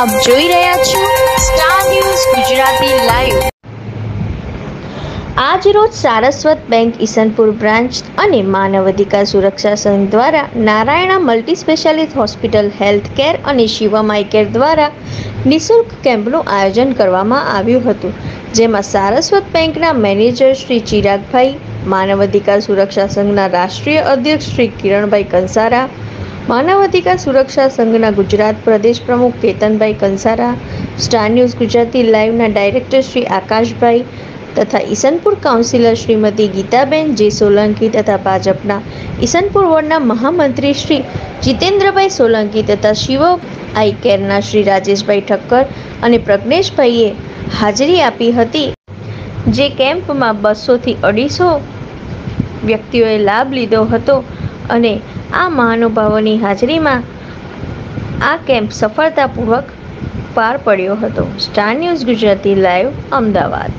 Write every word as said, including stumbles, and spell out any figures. આપ જોઈ રહ્યા છો સ્ટાર ન્યૂઝ ગુજરાતી લાઈવ। આજ રોજ સારસ્વત બેંક ઈસનપુર બ્રાન્ચ અને માનવ અધિકાર સુરક્ષા સંઘ દ્વારા Narayana multi specialist hospital health care અને શિવા માય કેર દ્વારા નિઃશુલ્ક કેમ્પનું આયોજન કરવામાં આવ્યું હતું, જેમાં સારસ્વત બેંકના મેનેજર શ્રી ચિરાગભાઈ, માનવ અધિકાર સુરક્ષા સંઘના રાષ્ટ્રીય અધ્યક્ષ શ્રી કિરણભાઈ કંસારા, માનવ અધિકાર સુરક્ષા સંઘના ગુજરાત પ્રદેશ પ્રમુખ કેતનભાઈ કંસારા, સ્ટાર ન્યૂઝ ગુજરાતી લાઈવના ડાયરેક્ટર શ્રી આકાશભાઈ તથા ઈસનપુર કાઉન્સિલર શ્રીમતી ગીતા બેન જે સોલંકી તથા ભાજપના ઈસનપુર વોર્ડના મહામંત્રી શ્રી જીતેન્દ્રભાઈ સોલંકી તથા શિવ આઈ કેરના શ્રી રાજેશભાઈ ઠક્કર અને પ્રજ્ઞેશ ભાઈએ હાજરી આપી હતી, જે કેમ્પમાં બસોથી અઢીસો વ્યક્તિઓએ લાભ લીધો હતો અને આ મહાનુભાવોની હાજરીમાં આ કેમ્પ સફળતાપૂર્વક પાર પડ્યો હતો। Star news Gujarati live Ahmedabad.